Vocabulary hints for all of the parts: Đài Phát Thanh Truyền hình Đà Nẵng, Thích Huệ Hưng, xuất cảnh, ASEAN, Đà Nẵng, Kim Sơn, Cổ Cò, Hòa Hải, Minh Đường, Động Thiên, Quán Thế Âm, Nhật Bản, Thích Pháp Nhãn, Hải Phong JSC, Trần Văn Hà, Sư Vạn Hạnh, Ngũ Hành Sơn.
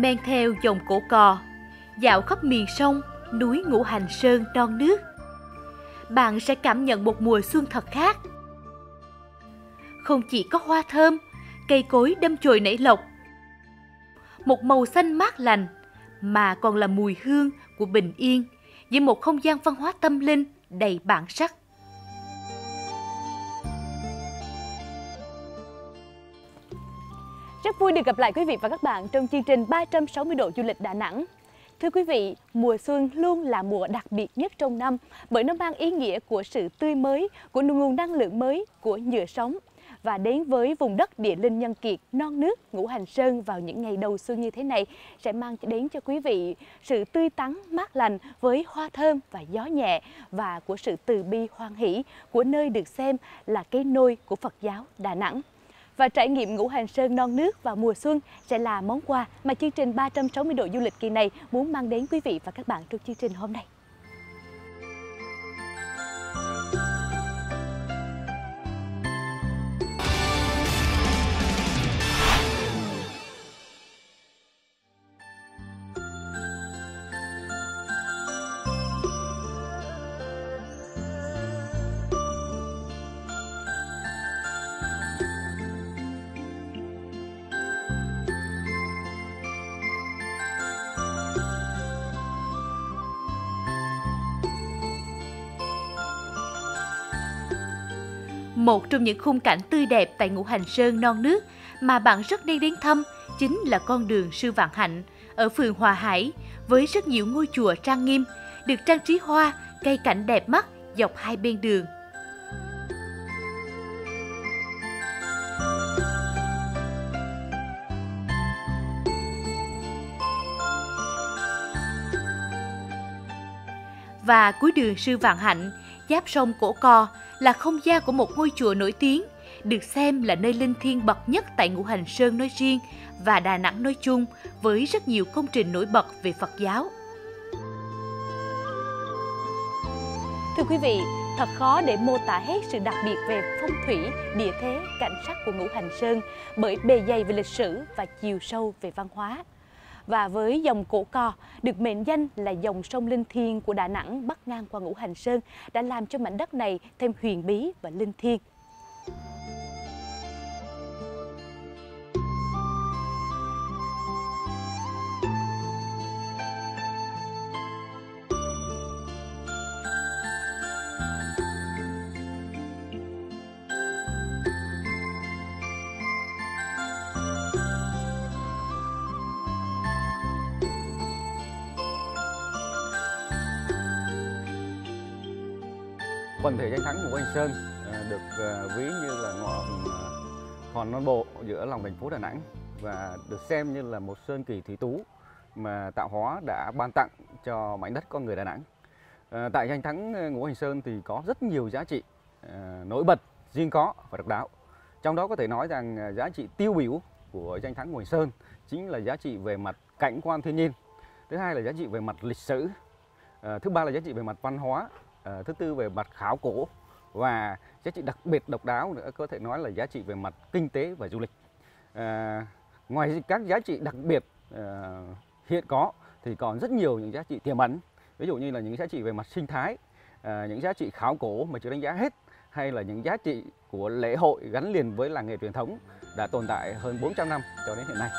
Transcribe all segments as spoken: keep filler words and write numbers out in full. men theo dòng Cổ Cò, dạo khắp miền sông, núi Ngũ Hành Sơn non nước. Bạn sẽ cảm nhận một mùa xuân thật khác. Không chỉ có hoa thơm, cây cối đâm chồi nảy lộc, một màu xanh mát lành, mà còn là mùi hương của bình yên với một không gian văn hóa tâm linh đầy bản sắc. Rất vui được gặp lại quý vị và các bạn trong chương trình ba trăm sáu mươi độ du lịch Đà Nẵng. Thưa quý vị, mùa xuân luôn là mùa đặc biệt nhất trong năm bởi nó mang ý nghĩa của sự tươi mới, của nguồn năng lượng mới, của nhựa sống. Và đến với vùng đất địa linh nhân kiệt, non nước, Ngũ Hành Sơn vào những ngày đầu xuân như thế này sẽ mang đến cho quý vị sự tươi tắn, mát lành với hoa thơm và gió nhẹ và của sự từ bi hoan hỷ của nơi được xem là cái nôi của Phật giáo Đà Nẵng. Và trải nghiệm Ngũ Hành Sơn non nước vào mùa xuân sẽ là món quà mà chương trình ba trăm sáu mươi độ du lịch kỳ này muốn mang đến quý vị và các bạn trong chương trình hôm nay. Một trong những khung cảnh tươi đẹp tại Ngũ Hành Sơn non nước mà bạn rất nên đến thăm chính là con đường Sư Vạn Hạnh ở phường Hòa Hải với rất nhiều ngôi chùa trang nghiêm, được trang trí hoa, cây cảnh đẹp mắt dọc hai bên đường. Và cuối đường Sư Vạn Hạnh, giáp sông Cổ Cò là không gian của một ngôi chùa nổi tiếng, được xem là nơi linh thiêng bậc nhất tại Ngũ Hành Sơn nói riêng và Đà Nẵng nói chung, với rất nhiều công trình nổi bật về Phật giáo. Thưa quý vị, thật khó để mô tả hết sự đặc biệt về phong thủy, địa thế, cảnh sắc của Ngũ Hành Sơn bởi bề dày về lịch sử và chiều sâu về văn hóa. Và với dòng Cổ Cò, được mệnh danh là dòng sông linh thiêng của Đà Nẵng bắc ngang qua Ngũ Hành Sơn, đã làm cho mảnh đất này thêm huyền bí và linh thiêng. Quần thể danh thắng Ngũ Hành Sơn được ví như là ngọn hòn non bộ giữa lòng thành phố Đà Nẵng và được xem như là một sơn kỳ thủy tú mà tạo hóa đã ban tặng cho mảnh đất con người Đà Nẵng. Tại danh thắng Ngũ Hành Sơn thì có rất nhiều giá trị nổi bật, riêng có và độc đáo. Trong đó có thể nói rằng giá trị tiêu biểu của danh thắng Ngũ Hành Sơn chính là giá trị về mặt cảnh quan thiên nhiên, thứ hai là giá trị về mặt lịch sử, thứ ba là giá trị về mặt văn hóa, thứ tư về mặt khảo cổ, và giá trị đặc biệt độc đáo nữa có thể nói là giá trị về mặt kinh tế và du lịch. À, ngoài các giá trị đặc biệt à, hiện có thì còn rất nhiều những giá trị tiềm ẩn, ví dụ như là những giá trị về mặt sinh thái, à, những giá trị khảo cổ mà chưa đánh giá hết, hay là những giá trị của lễ hội gắn liền với làng nghề truyền thống đã tồn tại hơn bốn trăm năm cho đến hiện nay.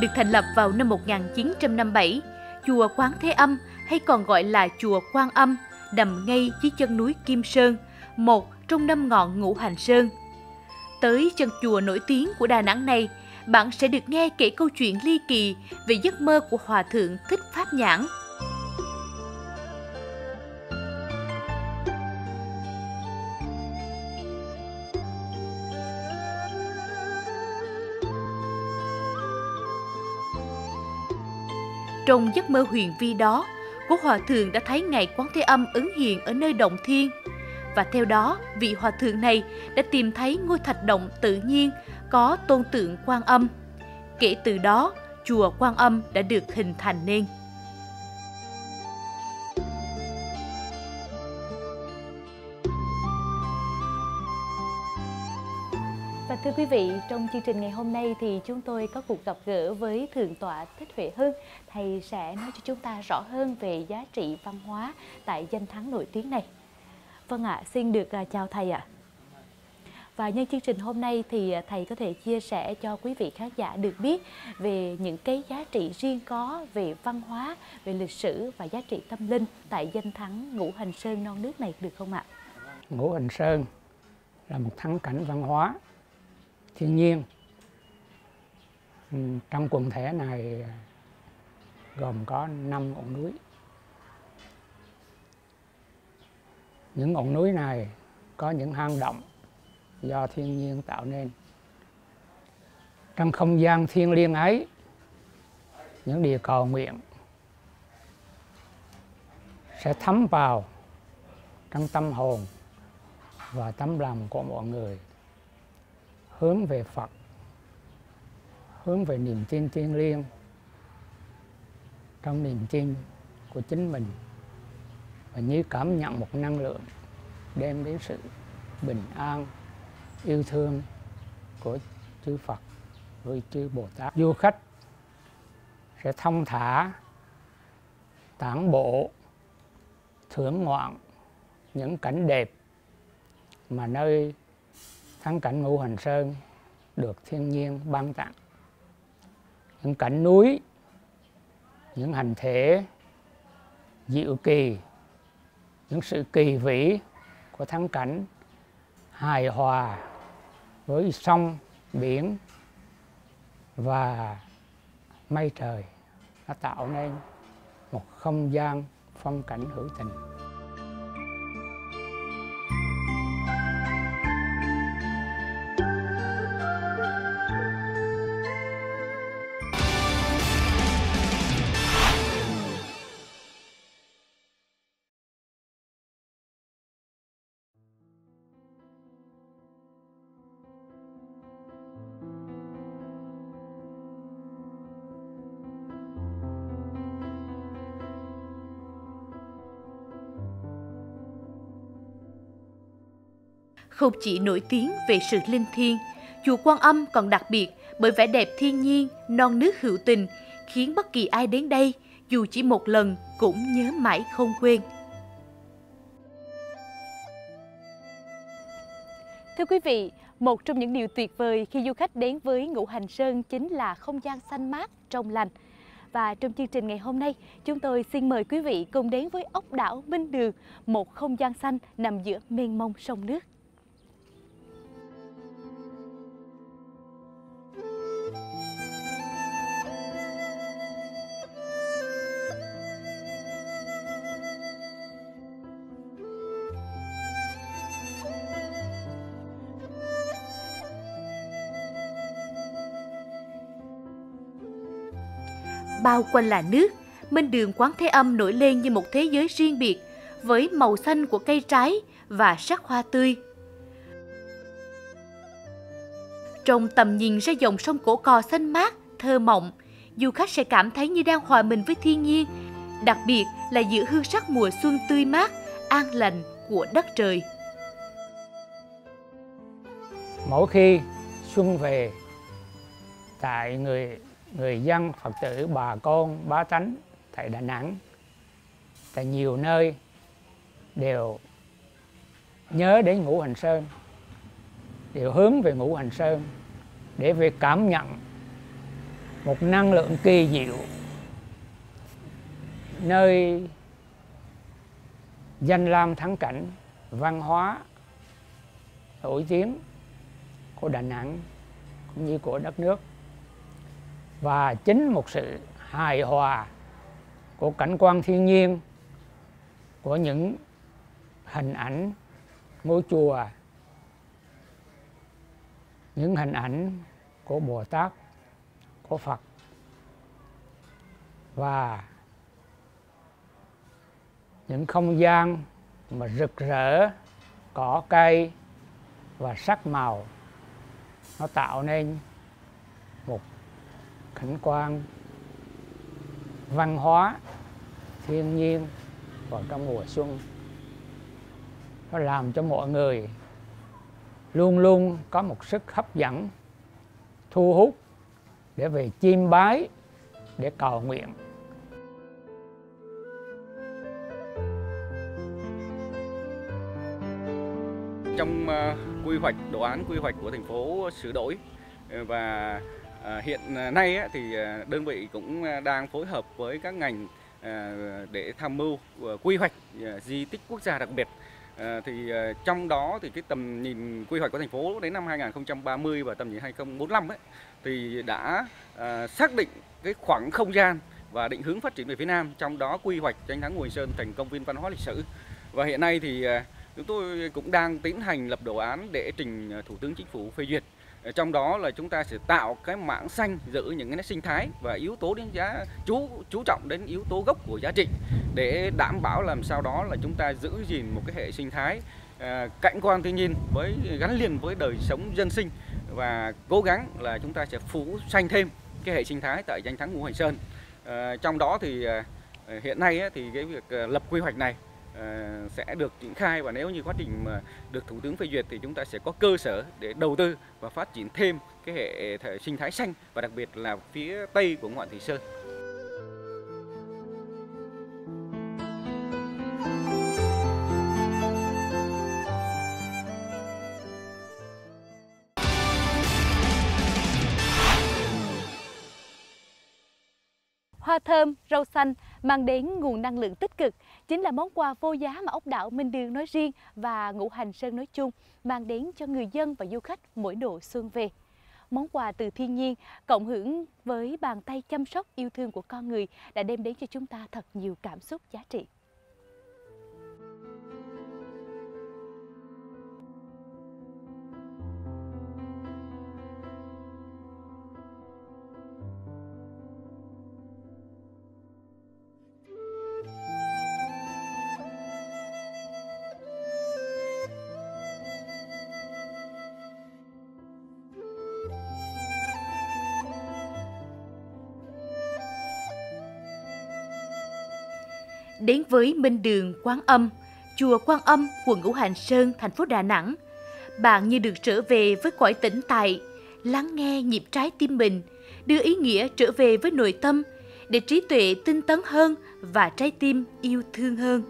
Được thành lập vào năm một nghìn chín trăm năm mươi bảy, chùa Quán Thế Âm hay còn gọi là chùa Quan Âm nằm ngay dưới chân núi Kim Sơn, một trong năm ngọn Ngũ Hành Sơn. Tới chân chùa nổi tiếng của Đà Nẵng này, bạn sẽ được nghe kể câu chuyện ly kỳ về giấc mơ của Hòa thượng Thích Pháp Nhãn. Trong giấc mơ huyền vi đó, của Hòa Thượng đã thấy Ngài Quán Thế Âm ứng hiện ở nơi Động Thiên. Và theo đó, vị Hòa Thượng này đã tìm thấy ngôi thạch động tự nhiên có tôn tượng Quan Âm. Kể từ đó, chùa Quan Âm đã được hình thành nên. Thưa quý vị, trong chương trình ngày hôm nay thì chúng tôi có cuộc gặp gỡ với Thượng tọa Thích Huệ Hưng. Thầy sẽ nói cho chúng ta rõ hơn về giá trị văn hóa tại danh thắng nổi tiếng này. Vâng ạ, à, xin được chào thầy ạ. À. Và nhân chương trình hôm nay thì thầy có thể chia sẻ cho quý vị khán giả được biết về những cái giá trị riêng có về văn hóa, về lịch sử và giá trị tâm linh tại danh thắng Ngũ Hành Sơn non nước này được không ạ? Ngũ Hành Sơn là một thắng cảnh văn hóa thiên nhiên. Trong quần thể này gồm có năm ngọn núi. Những ngọn núi này có những hang động do thiên nhiên tạo nên. Trong không gian thiêng liêng ấy, những điều cầu nguyện sẽ thấm vào trong tâm hồn và tấm lòng của mọi người, hướng về Phật, hướng về niềm tin thiêng liêng, trong niềm tin của chính mình, và như cảm nhận một năng lượng đem đến sự bình an, yêu thương của chư Phật với chư Bồ Tát. Du khách sẽ thông thả, tản bộ, thưởng ngoạn những cảnh đẹp mà nơi thắng cảnh Ngũ Hành Sơn được thiên nhiên ban tặng. Những cảnh núi, những hành thể diệu kỳ, những sự kỳ vĩ của thắng cảnh hài hòa với sông, biển và mây trời, nó tạo nên một không gian phong cảnh hữu tình. Không chỉ nổi tiếng về sự linh thiêng, chùa Quan Âm còn đặc biệt bởi vẻ đẹp thiên nhiên, non nước hữu tình, khiến bất kỳ ai đến đây, dù chỉ một lần, cũng nhớ mãi không quên. Thưa quý vị, một trong những điều tuyệt vời khi du khách đến với Ngũ Hành Sơn chính là không gian xanh mát, trong lành. Và trong chương trình ngày hôm nay, chúng tôi xin mời quý vị cùng đến với ốc đảo Minh Đường, một không gian xanh nằm giữa mênh mông sông nước. Bao quanh là nước, Minh Đường Quán Thế Âm nổi lên như một thế giới riêng biệt với màu xanh của cây trái và sắc hoa tươi. Trong tầm nhìn ra dòng sông Cổ Cò xanh mát, thơ mộng, du khách sẽ cảm thấy như đang hòa mình với thiên nhiên, đặc biệt là giữa hương sắc mùa xuân tươi mát, an lành của đất trời. Mỗi khi xuân về, tại người Người dân, Phật tử, bà con, bá tánh tại Đà Nẵng, tại nhiều nơi đều nhớ đến Ngũ Hành Sơn, đều hướng về Ngũ Hành Sơn để về cảm nhận một năng lượng kỳ diệu nơi danh lam thắng cảnh văn hóa nổi tiếng của Đà Nẵng cũng như của đất nước. Và chính một sự hài hòa của cảnh quan thiên nhiên, của những hình ảnh ngôi chùa, những hình ảnh của Bồ Tát, của Phật, và những không gian mà rực rỡ cỏ cây và sắc màu, nó tạo nên một cảnh quan văn hóa thiên nhiên vào trong mùa xuân. Nó làm cho mọi người luôn luôn có một sức hấp dẫn, thu hút để về chiêm bái, để cầu nguyện. Trong uh, quy hoạch, đồ án quy hoạch của thành phố sửa đổi, và uh, hiện nay uh, thì uh, đơn vị cũng uh, đang phối hợp với các ngành uh, để tham mưu uh, quy hoạch uh, di tích quốc gia đặc biệt. À, thì uh, trong đó thì cái tầm nhìn quy hoạch của thành phố đến năm hai nghìn không trăm ba mươi và tầm nhìn hai nghìn không trăm bốn mươi lăm ấy, thì đã uh, xác định cái khoảng không gian và định hướng phát triển về phía Nam, trong đó quy hoạch danh thắng Ngũ Hành Sơn thành công viên văn hóa lịch sử. Và hiện nay thì uh, chúng tôi cũng đang tiến hành lập đồ án để trình Thủ tướng Chính phủ phê duyệt. Trong đó là chúng ta sẽ tạo cái mảng xanh giữ những cái nét sinh thái và yếu tố đến giá chú chú trọng đến yếu tố gốc của giá trị, để đảm bảo làm sao đó là chúng ta giữ gìn một cái hệ sinh thái à, cảnh quan thiên nhiên với gắn liền với đời sống dân sinh, và cố gắng là chúng ta sẽ phủ xanh thêm cái hệ sinh thái tại danh thắng Ngũ Hành Sơn. À, trong đó thì à, hiện nay á, thì cái việc à, lập quy hoạch này à, sẽ được triển khai, và nếu như quá trình mà được Thủ tướng phê duyệt thì chúng ta sẽ có cơ sở để đầu tư và phát triển thêm cái hệ thể sinh thái xanh, và đặc biệt là phía tây của ngọn Thủy Sơn. Hoa thơm, rau xanh mang đến nguồn năng lượng tích cực chính là món quà vô giá mà ốc đảo Minh Đường nói riêng và Ngũ Hành Sơn nói chung mang đến cho người dân và du khách mỗi độ xuân về. Món quà từ thiên nhiên cộng hưởng với bàn tay chăm sóc yêu thương của con người đã đem đến cho chúng ta thật nhiều cảm xúc giá trị. Đến với Minh Đường Quán Âm, chùa Quán Âm, quận Ngũ Hành Sơn, thành phố Đà Nẵng, bạn như được trở về với cõi tĩnh tại, lắng nghe nhịp trái tim mình, đưa ý nghĩa trở về với nội tâm, để trí tuệ tinh tấn hơn và trái tim yêu thương hơn.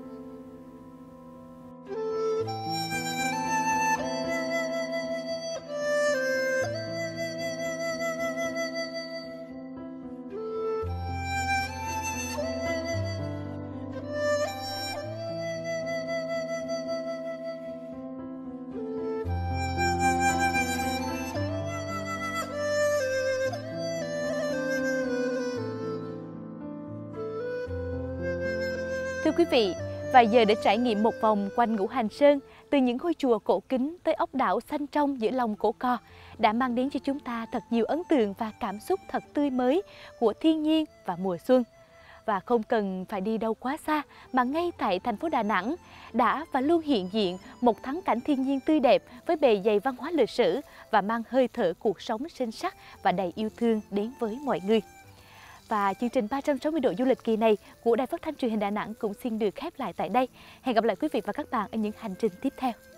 Thưa quý vị, và giờ để trải nghiệm một vòng quanh Ngũ Hành Sơn, từ những ngôi chùa cổ kính tới ốc đảo xanh trong giữa lòng Cổ Cò, đã mang đến cho chúng ta thật nhiều ấn tượng và cảm xúc thật tươi mới của thiên nhiên và mùa xuân. Và không cần phải đi đâu quá xa mà ngay tại thành phố Đà Nẵng đã và luôn hiện diện một thắng cảnh thiên nhiên tươi đẹp với bề dày văn hóa lịch sử và mang hơi thở cuộc sống sinh sắc và đầy yêu thương đến với mọi người. Và chương trình ba trăm sáu mươi độ du lịch kỳ này của Đài Phát Thanh Truyền hình Đà Nẵng cũng xin được khép lại tại đây. Hẹn gặp lại quý vị và các bạn ở những hành trình tiếp theo.